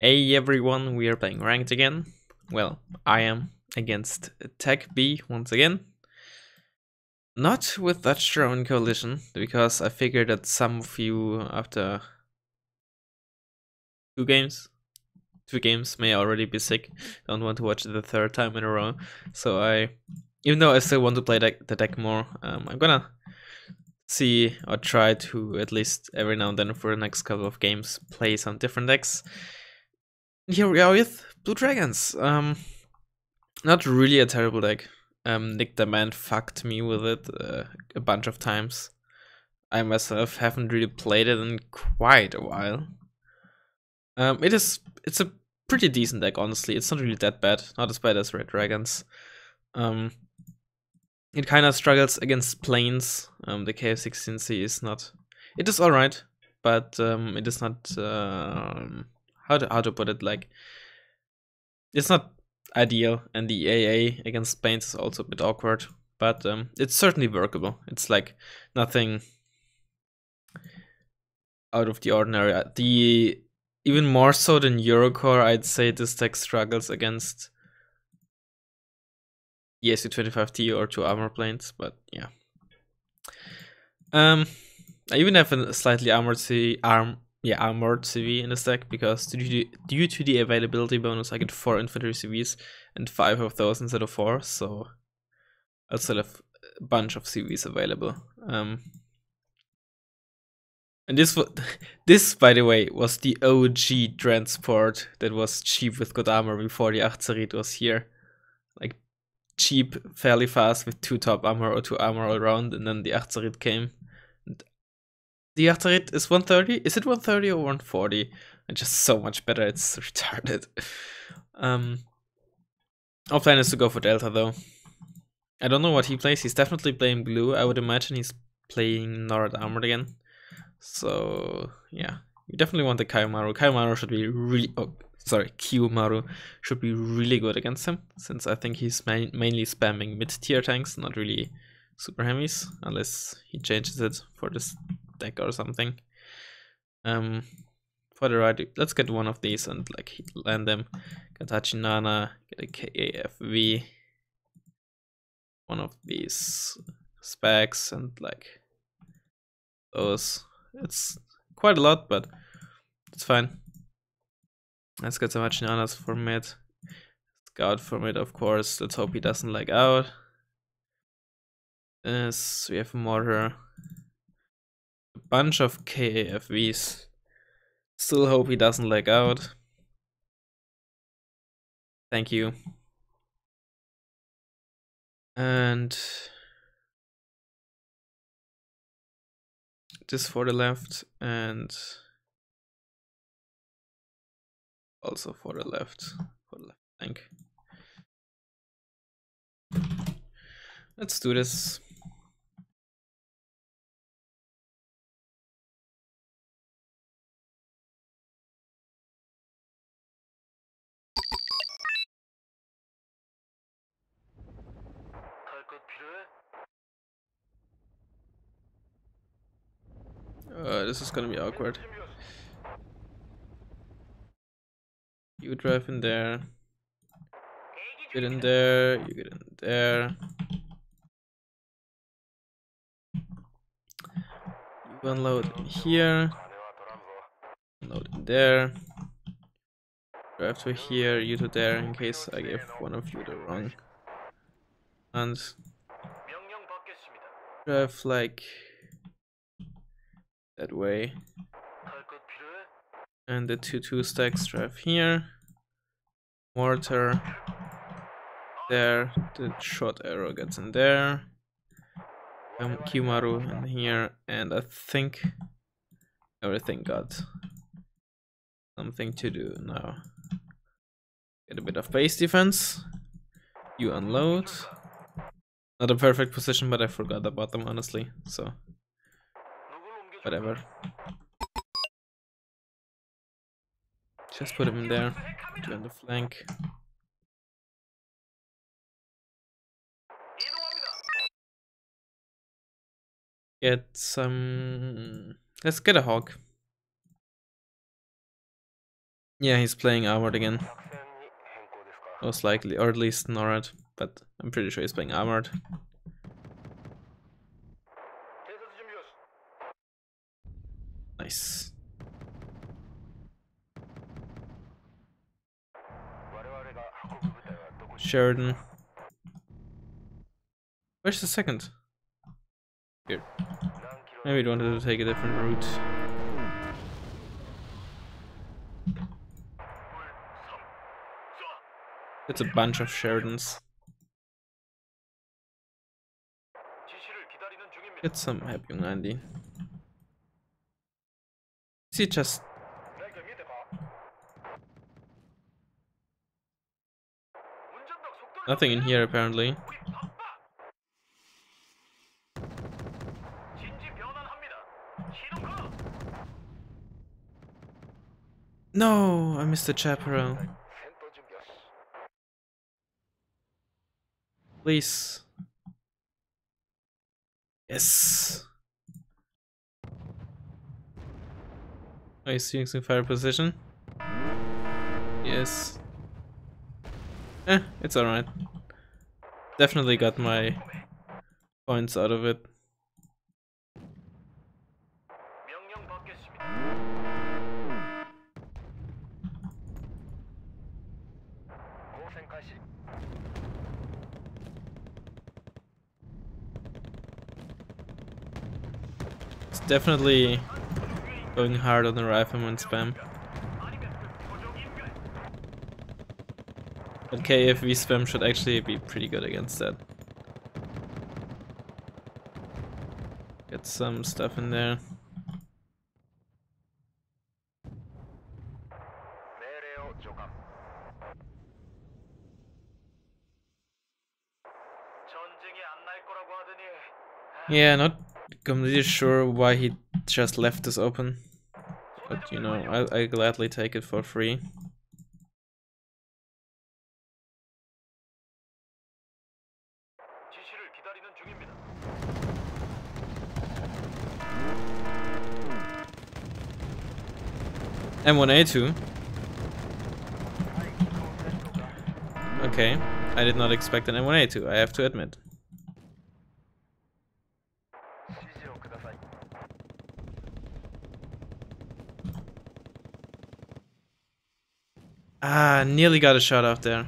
Hey everyone, we are playing ranked again. Well, I am against TechBee once again. Not with Dutch Drone Coalition, because I figured that some of you after two games may already be sick. Don't want to watch it the third time in a row. So even though I still want to play the deck more, I'm gonna see or try to at least every now and then for the next couple of games play some different decks. Here we are with Blue Dragons. Not really a terrible deck. Nick the Man fucked me with it a bunch of times. I myself haven't really played it in quite a while. It's a pretty decent deck, honestly. It's not really that bad. Not as bad as Red Dragons. It kind of struggles against planes. The KF 16C is not. It is alright, but it is not. How to put it, like, it's not ideal, and the AA against planes is also a bit awkward, but it's certainly workable. It's like nothing out of the ordinary. Even more so than Eurocore, I'd say this deck struggles against the SU-25T or two armor planes, but yeah. I even have a slightly armored CV in the stack, because due to the availability bonus I get 4 infantry CVs and 5 of those instead of 4, so I'll still have a bunch of CVs available. And this, by the way, was the OG transport that was cheap with good armor before the Achzarit was here. Like, cheap, fairly fast with 2 top armor or 2 armor all around, and then the Achzarit came. The Arterite is 130? Is it 130 or 140? It's just so much better, it's retarded. Our plan is to go for Delta though. I don't know what he plays, he's definitely playing blue. I would imagine he's playing Nord Armored again. So, yeah. We definitely want the Kyumaru. Kyumaru should be really... Oh, sorry, Kyumaru should be really good against him, since I think he's mainly spamming mid-tier tanks, not really super hemis, unless he changes it for this deck or something. For the right, let's get one of these and like land them. Get Hachinana, get a KAFV, one of these specs and like those. It's quite a lot, but it's fine. Let's get some Hachinanas for mid. Scout for mid, of course. Let's hope he doesn't lag out. Yes, we have a mortar. A bunch of KAFVs. Still hope he doesn't lag out. Thank you. And this for the left and also for the left. For the left tank. Let's do this. This is gonna be awkward. You drive in there. Get in there, you get in there. You unload in here. Unload in there. Drive to here, you to there, in case I gave one of you the wrong. And drive like that way, and the 2-2 stacks drive here, mortar there, the short arrow gets in there, Kyumaru in here, and I think everything got something to do now. Get a bit of base defense, you unload, not a perfect position, but I forgot about them honestly, so whatever. Just put him in there. Turn the flank. Get some... Let's get a Hog. Yeah, he's playing Armored again. Most likely, or at least Norad, but I'm pretty sure he's playing Armored. Nice. Sheridan. Where's the second? Here. Maybe it wanted to take a different route. It's a bunch of Sheridans. Get some happy 90. Is he just... Nothing in here apparently. No, I missed the Chaparral. Please. Yes. Are you using fire position? Yes. Eh, it's alright. Definitely got my points out of it. Definitely going hard on the Rifleman spam. But KFV spam should actually be pretty good against that. Get some stuff in there. Yeah, not completely sure why he just left this open, but you know, I gladly take it for free. M1A2. Okay, I did not expect an M1A2, I have to admit. Ah, nearly got a shot off there.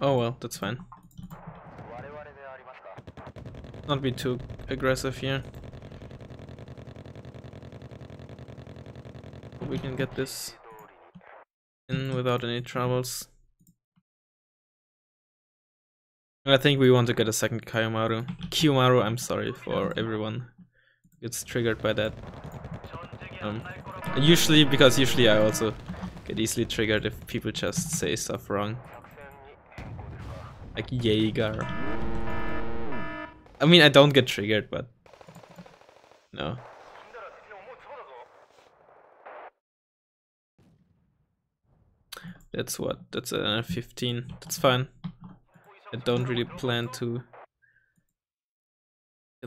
Oh well, that's fine. Not be too aggressive here. We can get this in without any troubles. I think we want to get a second Kyumaru. Kyumaru, I'm sorry for everyone who gets triggered by that. Because usually I also get easily triggered if people just say stuff wrong. Like Jaeger. I mean, I don't get triggered, but... No. That's what? That's an F-15. That's fine. I don't really plan to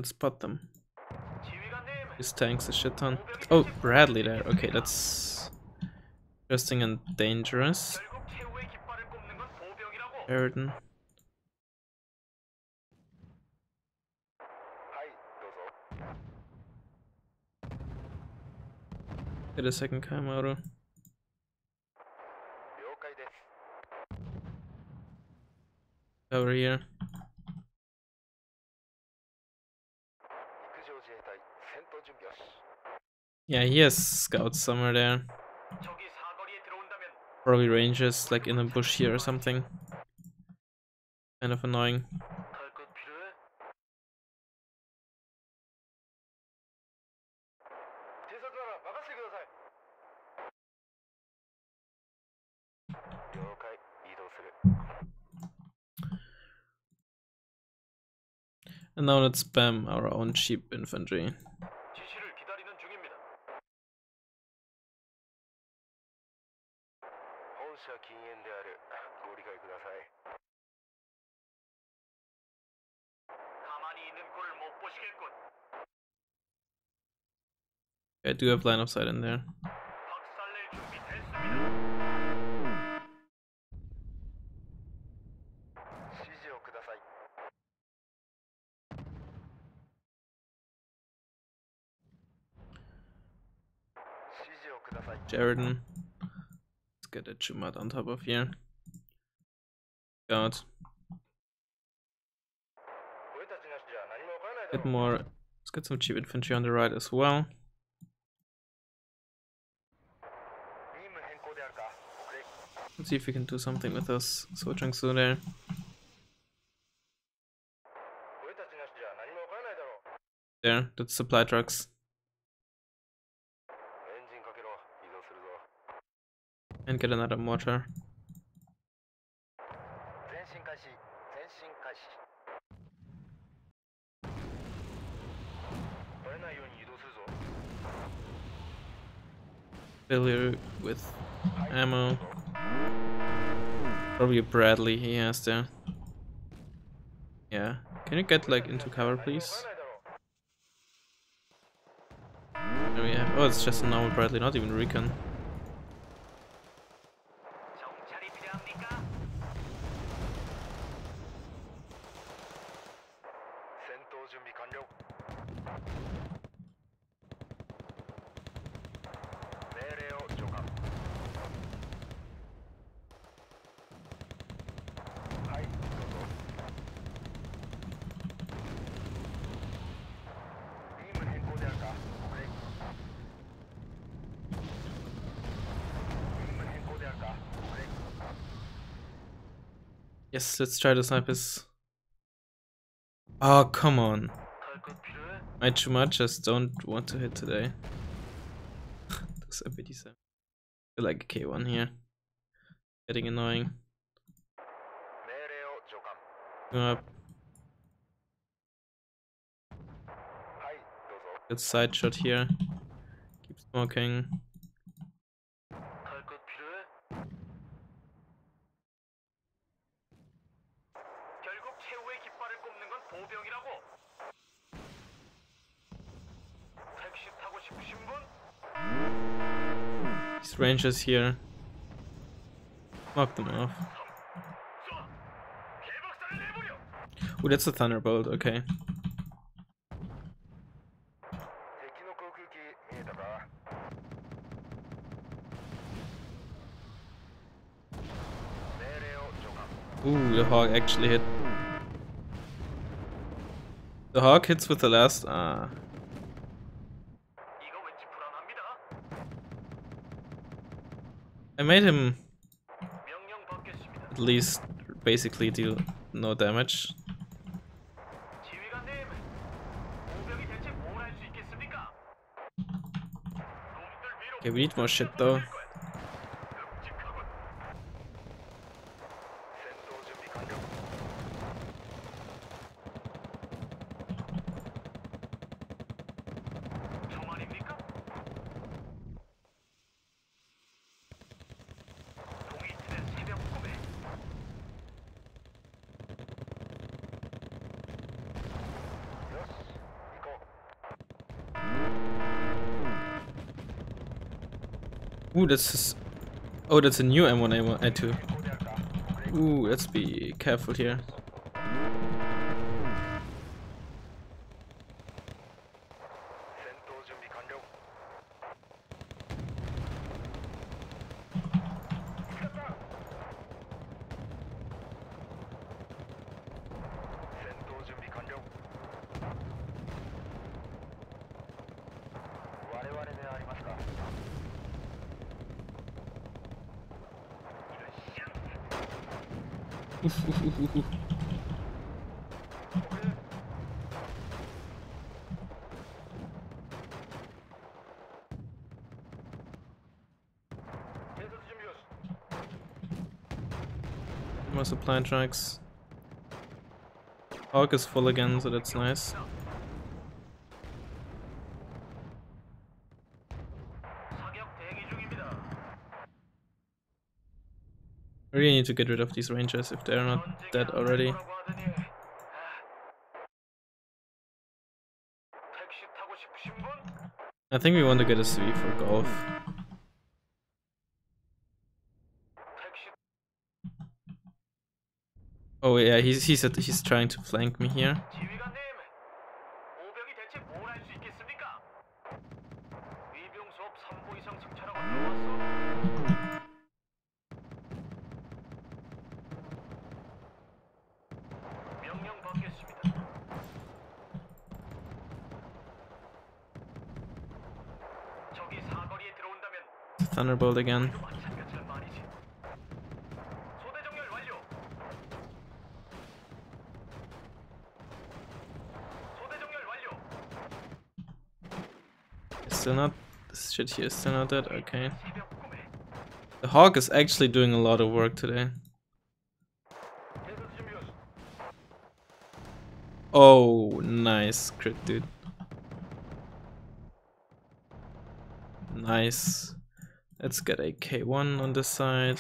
spot them. This tank's a shit ton. Oh, Bradley there. Okay, that's interesting and dangerous. Sheridan. Get a second Kyumaru. Over here. Yeah, he has scouts somewhere there. Probably rangers, like in a bush here or something. Kind of annoying. And now let's spam our own cheap infantry. 禁煙である。ご理解ください。가만히 있는 꼴을 못 보시겠군. I do have line of sight in there. Sheridan. Let's get a Chumad on top of here. Guard. Get more. Let's get some cheap infantry on the right as well. Let's see if we can do something with us. So Changsu there. There, that's supply trucks. And get another mortar. Fill her with ammo. Probably Bradley he has there. Yeah. Can you get like into cover please? There we have. Oh, it's just a normal Bradley, not even recon. Yes, let's try to snipe his. Oh, come on. My Chumad just don't want to hit today. That's a pity, so. I feel like a K1 here. Getting annoying. Good side shot here. Keep smoking. These rangers here. Knock them off. Oh, that's a Thunderbolt, okay. Ooh, the Hog actually hit. The Hog hits with the last. Ah. I made him at least basically do no damage. Okay, we need more shit though. Ooh, that's just, oh, that's a new M1A2. Ooh, let's be careful here. More supply trucks. Hog is full again, so that's nice. I really need to get rid of these Rangers if they're not dead already. I think we want to get a CV for golf. Oh yeah, he's trying to flank me here. Thunderbolt again. It's still not, this shit here is still not dead, okay. The Hog is actually doing a lot of work today. Oh, nice crit, dude. Nice. Let's get a K1 on this side.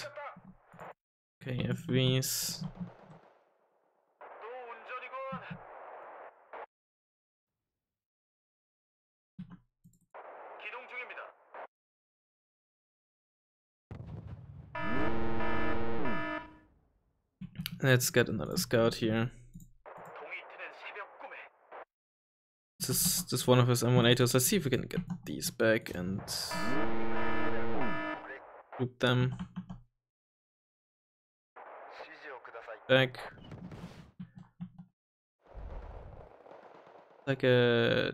KFVs. Let's get another scout here. This is just one of his M1A2s. Let's see if we can get these back and group them back. Like a...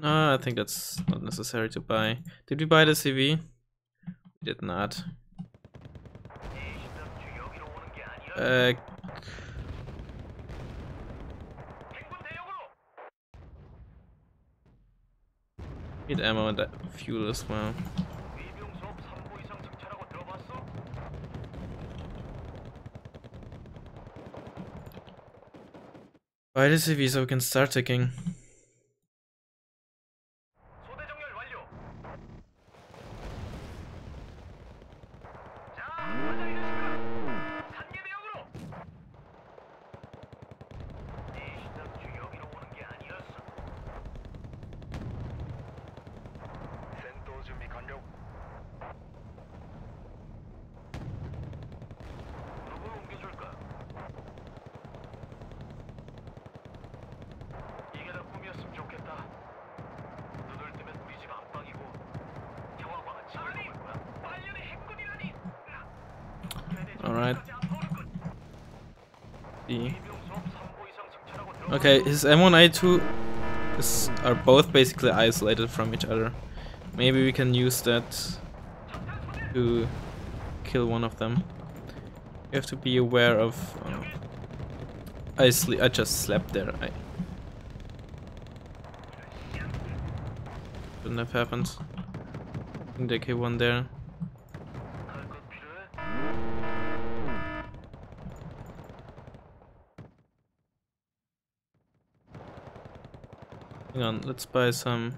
No, I think that's not necessary to buy. Did we buy the CV? We did not. Need ammo and fuel as well. Buy the CV so we can start taking. Okay, his M1A2 are both basically isolated from each other. Maybe we can use that to kill one of them. You have to be aware of... I just slept there. I shouldn't have happened. I think there came one there. Hang on, let's buy some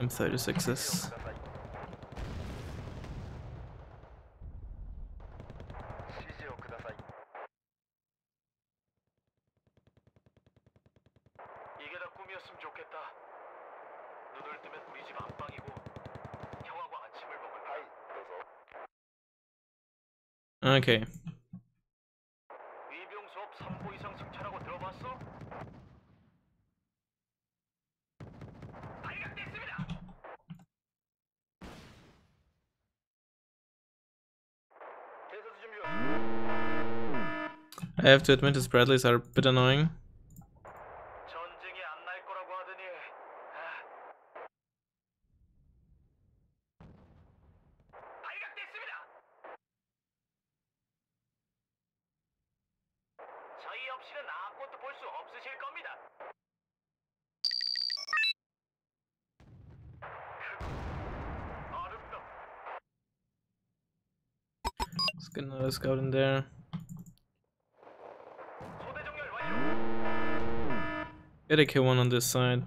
M36s. Okay. I have to admit, his Bradleys are a bit annoying. Let's get another scout in there. Get a K1 on this side.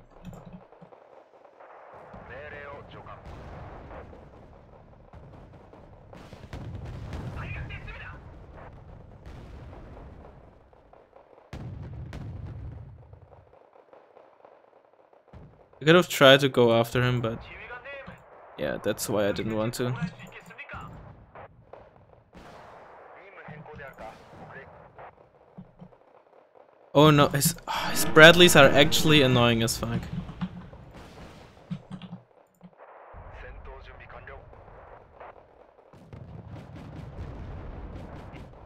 I could have tried to go after him, but yeah, that's why I didn't want to. Oh no, his Bradleys are actually annoying as fuck.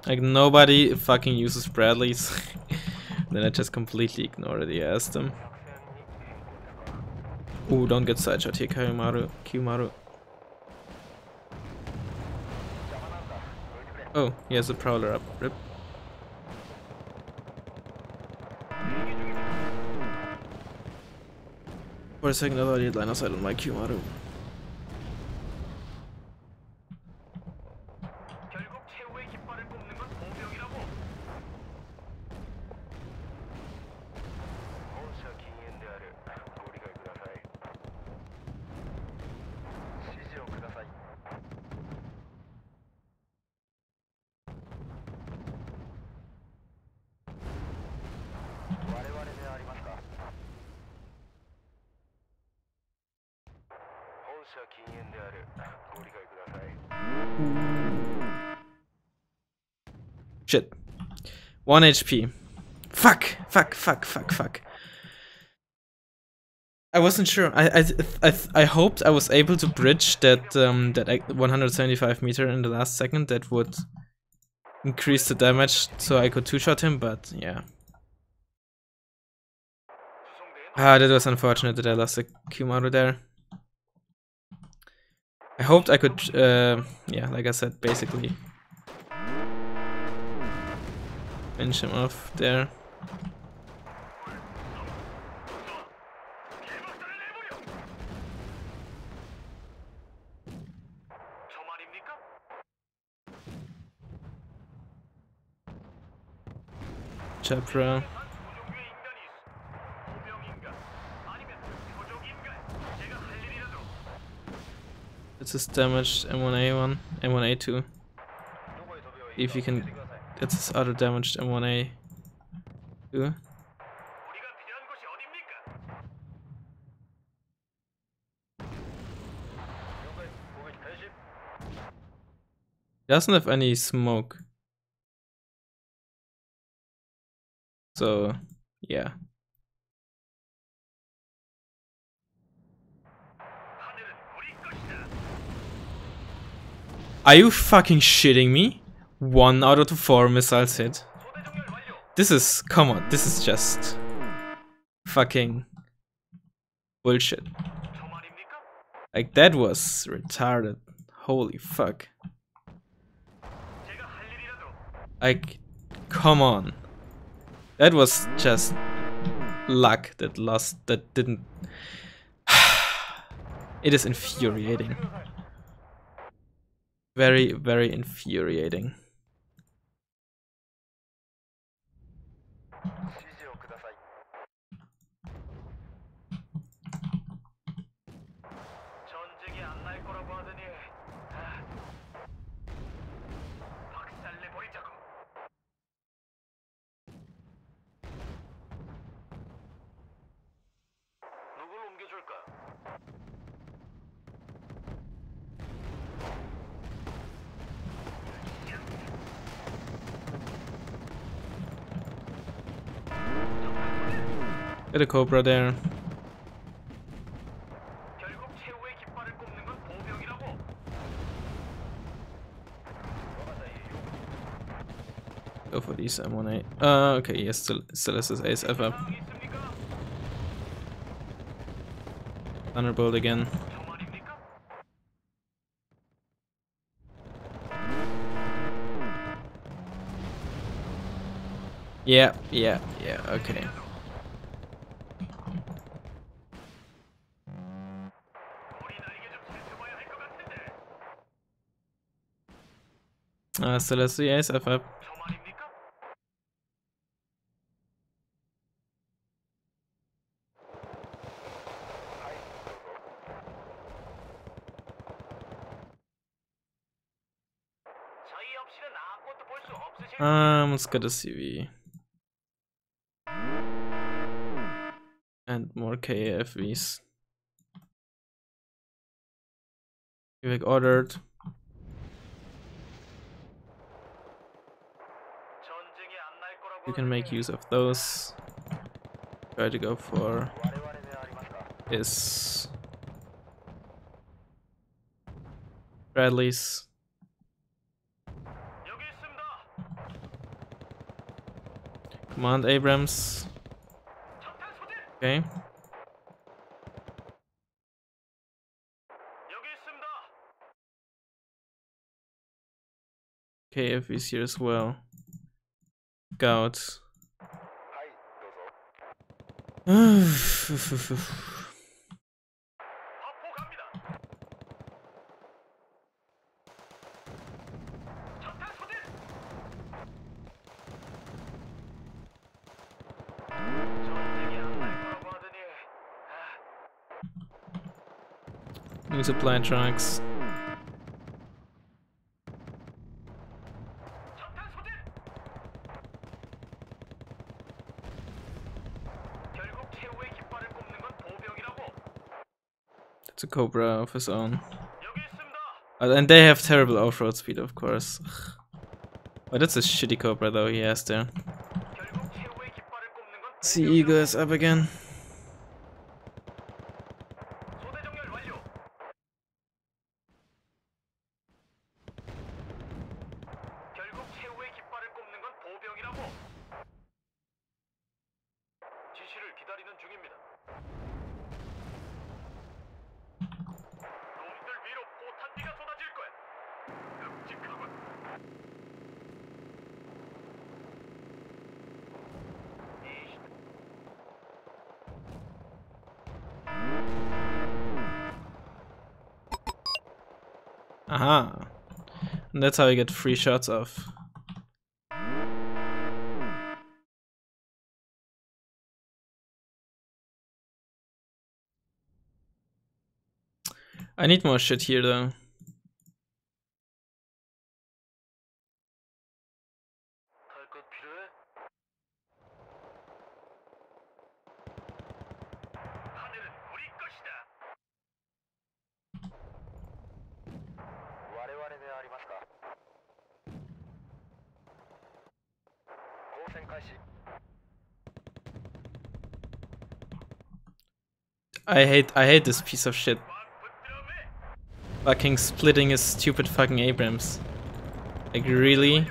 Like, nobody fucking uses Bradleys. Then I just completely ignored it, yeah, I asked them. Ooh, don't get sideshot here, Kyumaru. Oh, he has a Prowler up. Rip. For a second I thought he had line of sight on my Kyumaru. Shit. 1 HP. Fuck. I wasn't sure. I hoped I was able to bridge that 175 meter in the last second. That would increase the damage so I could two-shot him, but yeah. Ah, that was unfortunate that I lost the Kyumaru there. I hoped I could, yeah, like I said, basically finish him off there. Chaparral. It's his damaged M1A1, M1A2. If you can, that's his other damaged M1A2. Doesn't have any smoke. So, yeah. Are you fucking shitting me? 1 out of 4 missiles hit. This is, come on, this is just fucking bullshit. Like, that was retarded. Holy fuck. Like, come on. That was just luck that lost, that didn't. It is infuriating. Very, very infuriating. Get a Cobra there. Go for these M1A. Okay, yes, still has his ASF up. Thunderbolt again. Yeah, okay. Still has the ASF up. Let's get a CV. And more KAFVs. Evac ordered. You can make use of those. Try to go for this. Bradley's. Command Abrams. Okay. KF is here as well. Scout. New supply trucks. It's a Cobra of his own. And they have terrible off-road speed, of course. Oh, that's a shitty Cobra though he has there. See, Eagle is up again. Aha. And that's how you get free shots off. I need more shit here though. I hate this piece of shit. Fucking splitting his stupid fucking Abrams. Like, really?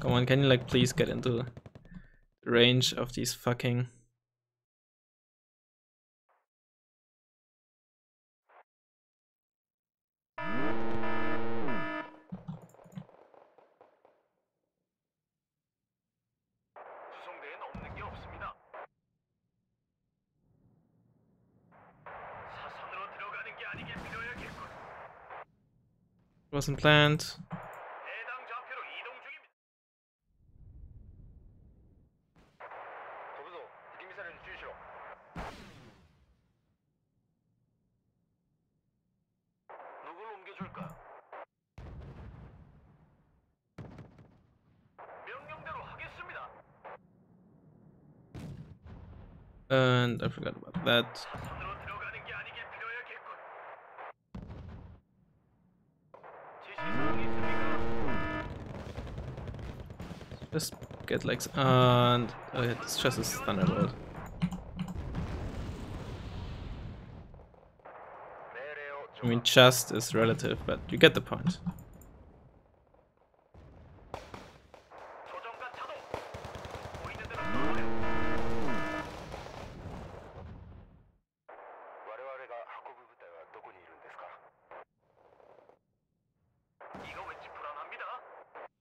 Come on, can you like please get into the range of these fucking... Wasn't planned. And I forgot about that. Just get legs and... oh yeah, it's just a Thunderbolt. I mean, just is relative, but you get the point.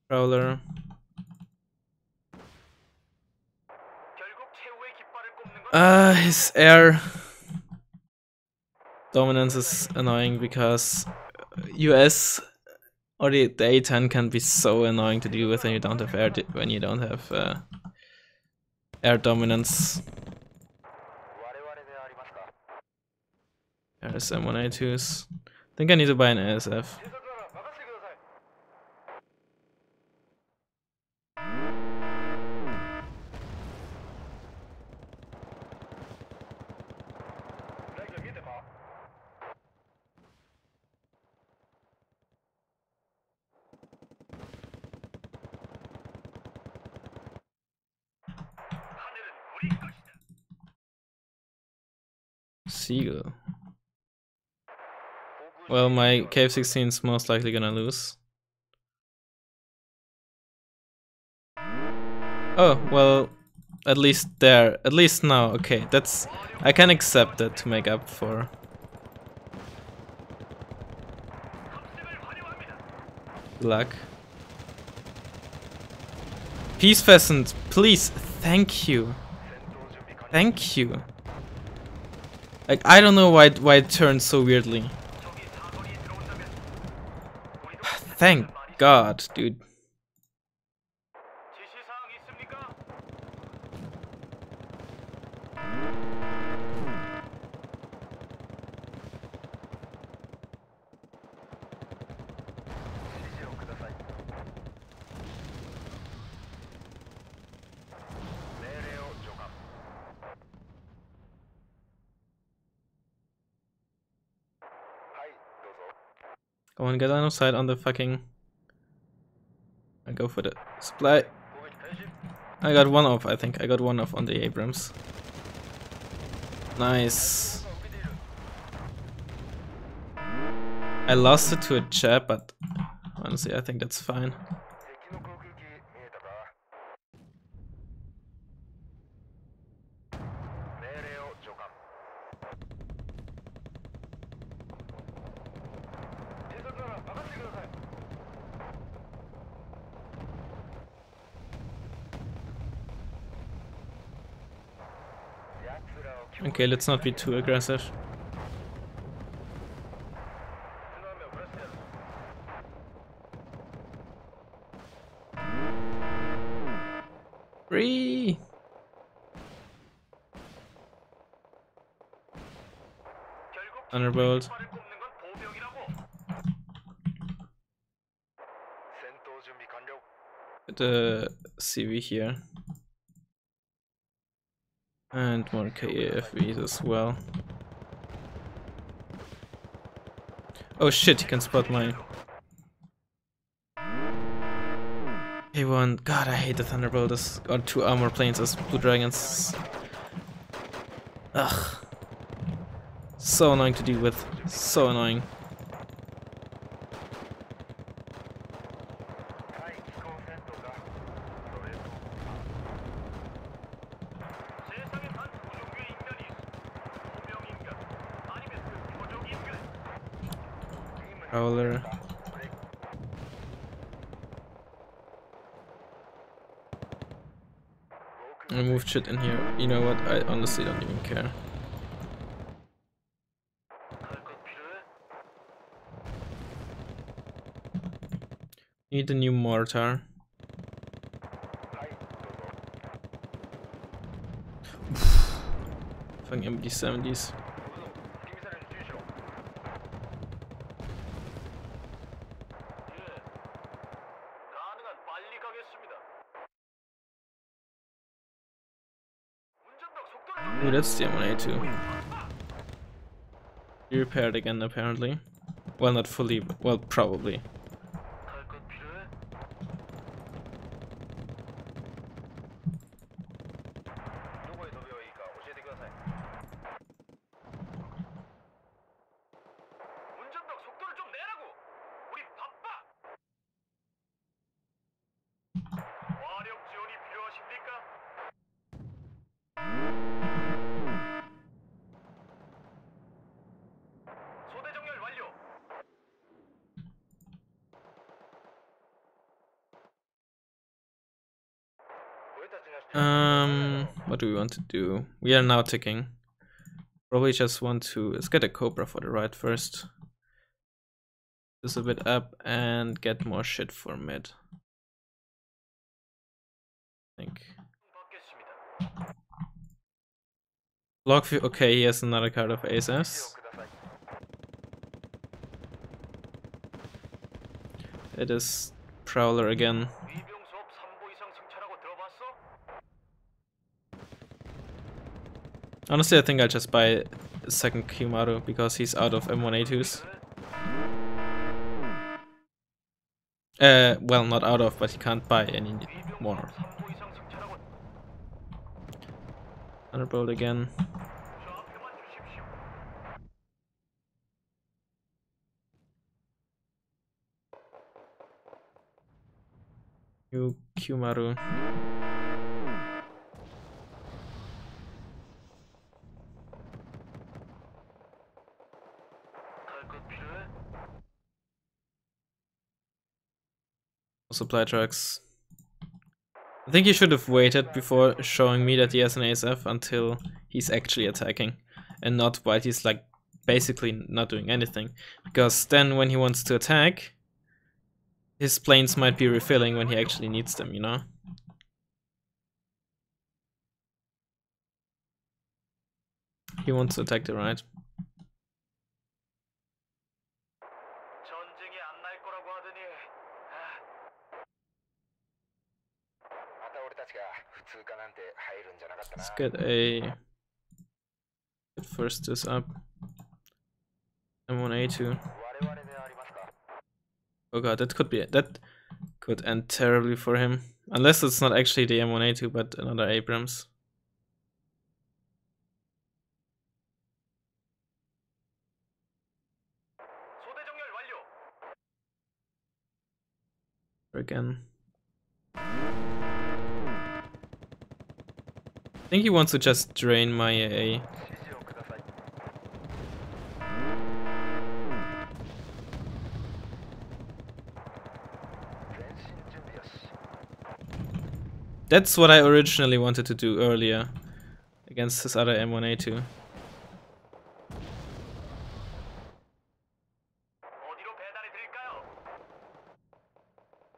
Prowler. His air dominance is annoying because US Or the A10 can be so annoying to deal with when you don't have air air dominance. There's M1A2s. I think I need to buy an ASF. Eagle. Well, my KF 16 is most likely gonna lose. Oh, well, at least there. At least now. Okay, that's... I can accept that to make up for... luck. Peace Pheasant, please, thank you. Thank you. Like, I don't know why it turned so weirdly. Thank God, dude. I wanna get out of sight on the fucking... I go for the supply. I got one off, I think. I got one off on the Abrams. Nice. I lost it to a jab, but honestly, I think that's fine. Okay, let's not be too aggressive. Free. Thunderbolt. The CV here. And more KAFVs as well. Oh shit, he can spot my K1. God, I hate the Thunderbolt as, or two armor planes as Blue Dragons. Ugh. So annoying to deal with. So annoying. Prowler. I moved shit in here. You know what? I honestly don't even care. Need a new mortar. Fucking MD70s. Ooh, that's the M1A2. He repaired again, apparently. Well, not fully, but well, probably. What do we want to do? We are now ticking. Probably just want to... Let's get a Cobra for the ride first. this a bit up and get more shit for mid. I think. Block view. Okay, he has another card of ASFs. It is Prowler again. Honestly, I think I'll just buy a second Kyumaru because he's out of M1A2s. Well, not out of, but he can't buy any more. Thunderbolt again. You Kyumaru. Supply trucks. I think he should have waited before showing me that he has an ASF until he's actually attacking and not while he's like basically not doing anything, because then when he wants to attack his planes might be refilling when he actually needs them, you know? He wants to attack the right. Let's get a first this up. M1A2. Oh god, that could be, that could end terribly for him. Unless it's not actually the M1A2 but another Abrams. Again. I think he wants to just drain my AA. That's what I originally wanted to do earlier against this other M1A2.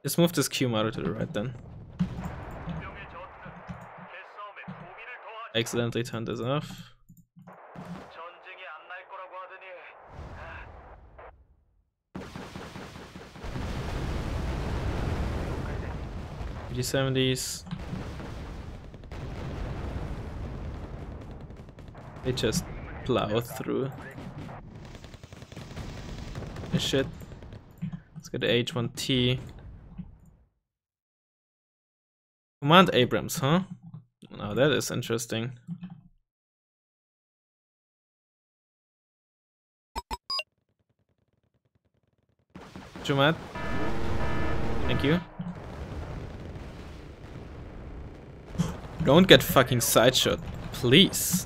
Let's move this Kyumaru to the right then. Accidentally turned this off. PD-70s. They just plow through this shit. Let's get the H1T. Command Abrams, huh? Now that is interesting. Chumad, thank you. Don't get fucking sideshot, please.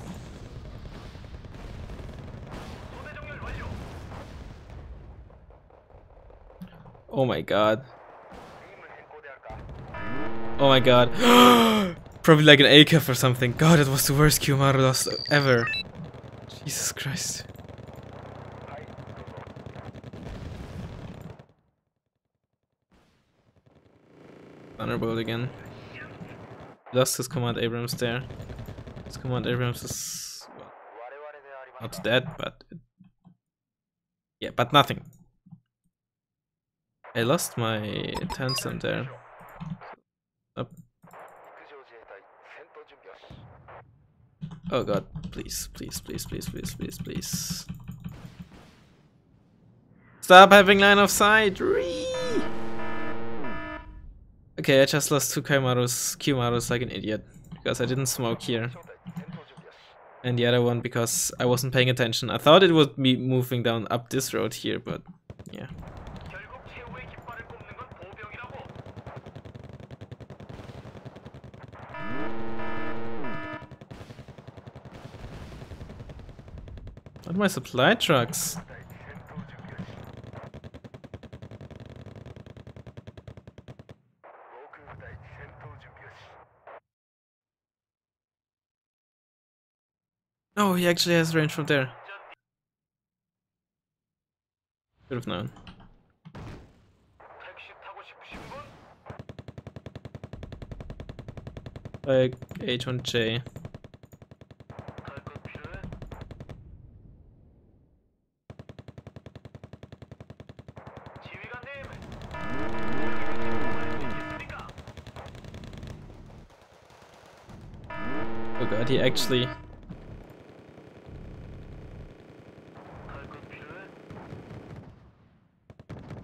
Oh my god. Oh my god. Probably like an ACAF or something. God, it was the worst Kyumaru loss ever. Jesus Christ. Thunderbolt again. Lost his Command Abrams there. His Command Abrams is... well, not dead, but... yeah, but nothing. I lost my Tansen there. Up. Oh god, please, please, please, please, please, please, please. Stop having line of sight! Ree! Okay, I just lost two Kyumarus like an idiot. Because I didn't smoke here. And the other one because I wasn't paying attention. I thought it would be moving down up this road here, but yeah. What are my supply trucks? Oh, he actually has range from there. Should have known. bei H1J. Oh god, he actually...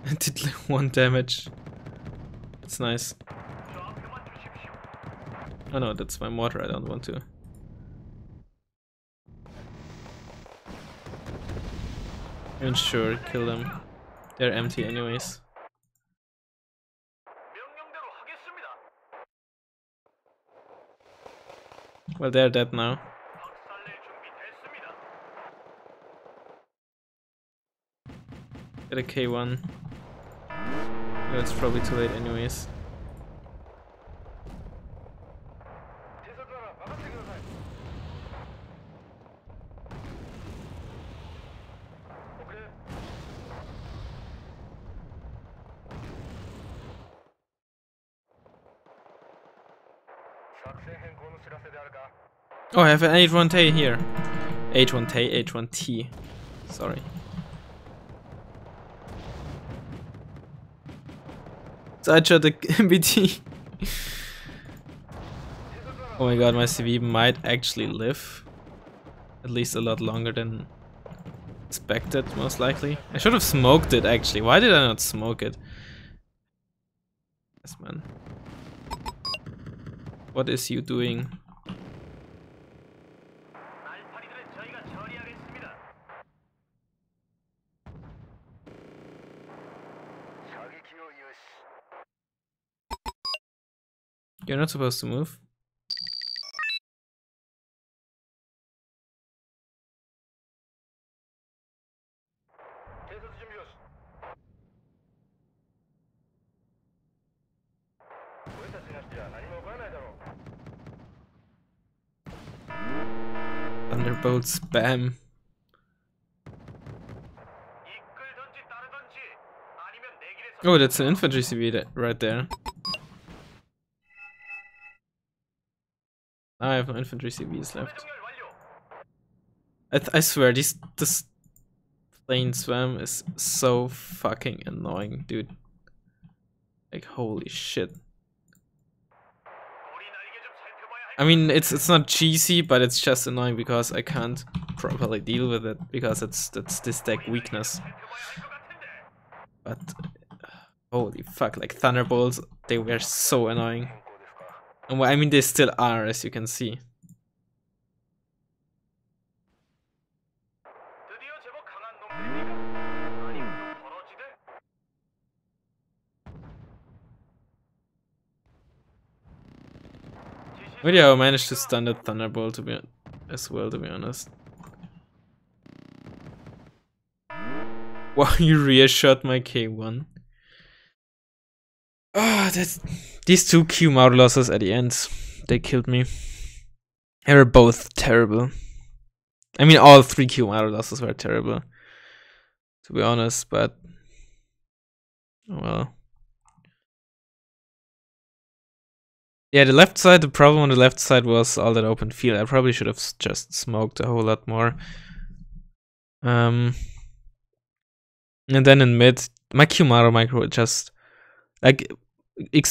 I did like 1 damage. That's nice. Oh no, that's my mortar, I don't want to. And sure, kill them. They're empty anyways. Well, they're dead now. Get a K1. No, it's probably too late anyways. Oh, I have an H1T here. H1T. Sorry. So I shot the MBT. Oh my god, my CV might actually live. At least a lot longer than expected, most likely. I should have smoked it actually. Why did I not smoke it? Yes, man. What is you doing? You're not supposed to move. Thunderbolt spam. Oh, that's an infantry CV right there. I have no infantry CVs left. I swear, this plane spam is so fucking annoying, dude. Like, holy shit. I mean, it's not cheesy, but it's just annoying because I can't properly deal with it, because that's this deck weakness. But, holy fuck, like Thunderbolts, they were so annoying. And I mean, they still are, as you can see. But yeah, I managed to stun the Thunderbolt to be honest. Wow, you rear-shot my K1. Ah, these 2 Kyumaru losses at the end, they killed me. They were both terrible. I mean, all 3 Kyumaru losses were terrible, to be honest, but... Oh well. Yeah, the left side, the problem on the left side was all that open field. I probably should have just smoked a whole lot more. And then in mid, my Kyumaru micro just... Like... It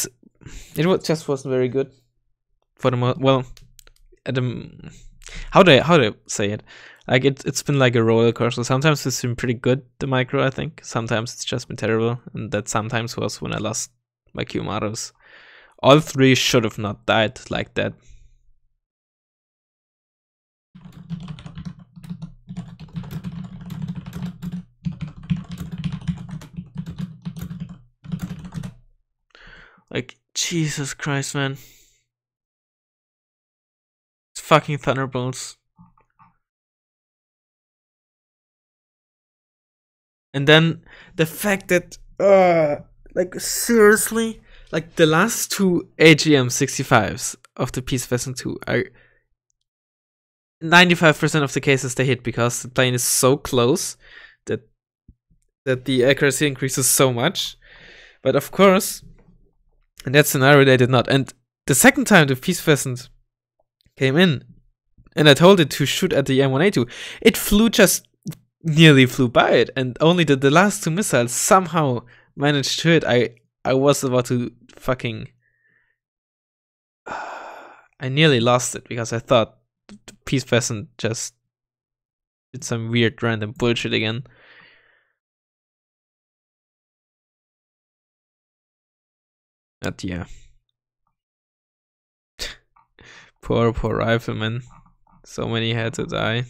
just wasn't very good for the most. Well, at the how do I say it? Like it's been like a roller coaster. Sometimes it's been pretty good, the micro, I think. Sometimes it's just been terrible, and that sometimes was when I lost my Kyumarus. All 3 should have not died like that. Like, Jesus Christ, man. It's fucking Thunderbolts. And then the fact that, like, seriously, like, the last 2 AGM 65s of the Peace Vessel 2 are 95% of the cases they hit because the plane is so close that the accuracy increases so much. But of course, in that scenario, they did not. And The second time the peace pheasant came in, and I told it to shoot at the M1A2, it flew just nearly flew by it, and only the last two missiles somehow managed to hit. I was about to fucking... I nearly lost it, because I thought the peace pheasant just did some weird random bullshit again. But yeah. Poor Rifleman. So many had to die.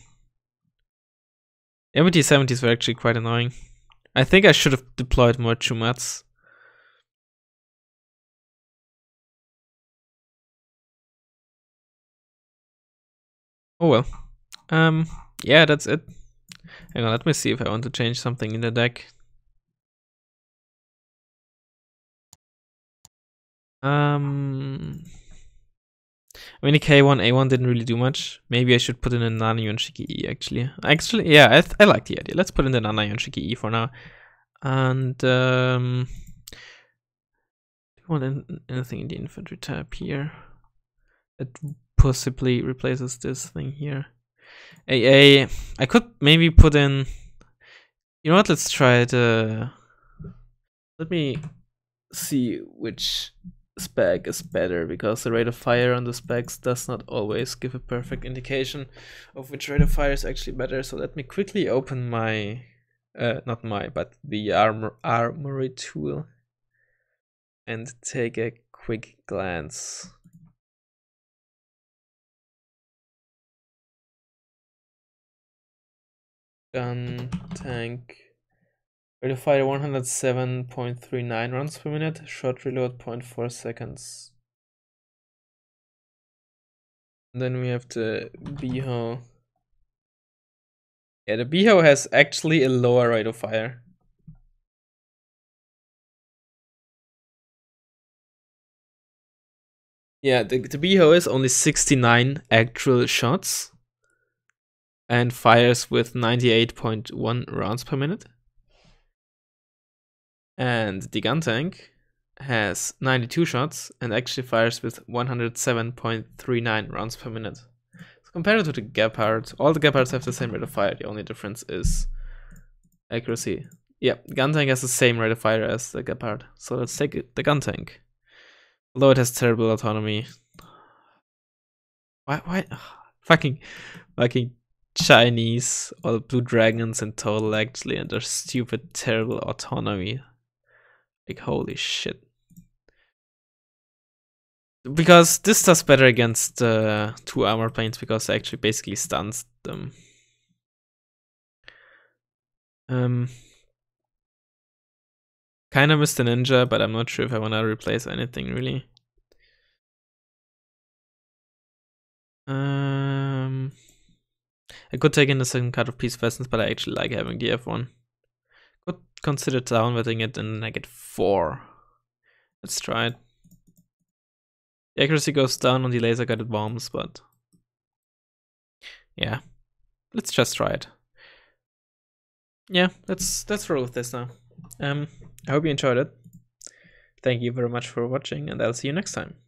MT-70s were actually quite annoying. I think I should have deployed more Chumads. Oh well. Yeah, that's it. Hang on, let me see if I want to change something in the deck. I mean, the K1, A1 didn't really do much. Maybe I should put in a Nanayon Shiki-E, actually. Actually, yeah, I like the idea. Let's put in the Nanayon Shiki-E for now. And, do you want anything in the infantry tab here? That possibly replaces this thing here. AA, I could maybe put in... You know what, let's try it. Let me see which... spec is better, because the rate of fire on the specs does not always give a perfect indication of which rate of fire is actually better. So let me quickly open my the armory tool and take a quick glance. Gun tank. Rate of fire 107.39 rounds per minute, shot reload 0.4 seconds. And then we have the BHO. Yeah, the BHO has actually a lower rate of fire. Yeah, the BHO is only 69 actual shots and fires with 98.1 rounds per minute. And the gun tank has 92 shots and actually fires with 107.39 rounds per minute. So compared to the Gepard, all the Gepards have the same rate of fire. The only difference is accuracy. Yeah, gun tank has the same rate of fire as the Gepard. So let's take it, the gun tank. Although it has terrible autonomy. Why? Ugh, fucking Chinese, all Blue Dragons in total actually, and their stupid, terrible autonomy. Like, holy shit. Because this does better against two armor planes, because it actually basically stuns them. Kinda missed the ninja, but I'm not sure if I wanna replace anything really. I could take in the second card of Peace Pheasants, but I actually like having the F1. Could consider downwetting it, and then I get 4. Let's try it. The accuracy goes down on the laser guided bombs, but yeah, let's just try it. Yeah, let's roll with this now. I hope you enjoyed it. Thank you very much for watching, and I'll see you next time.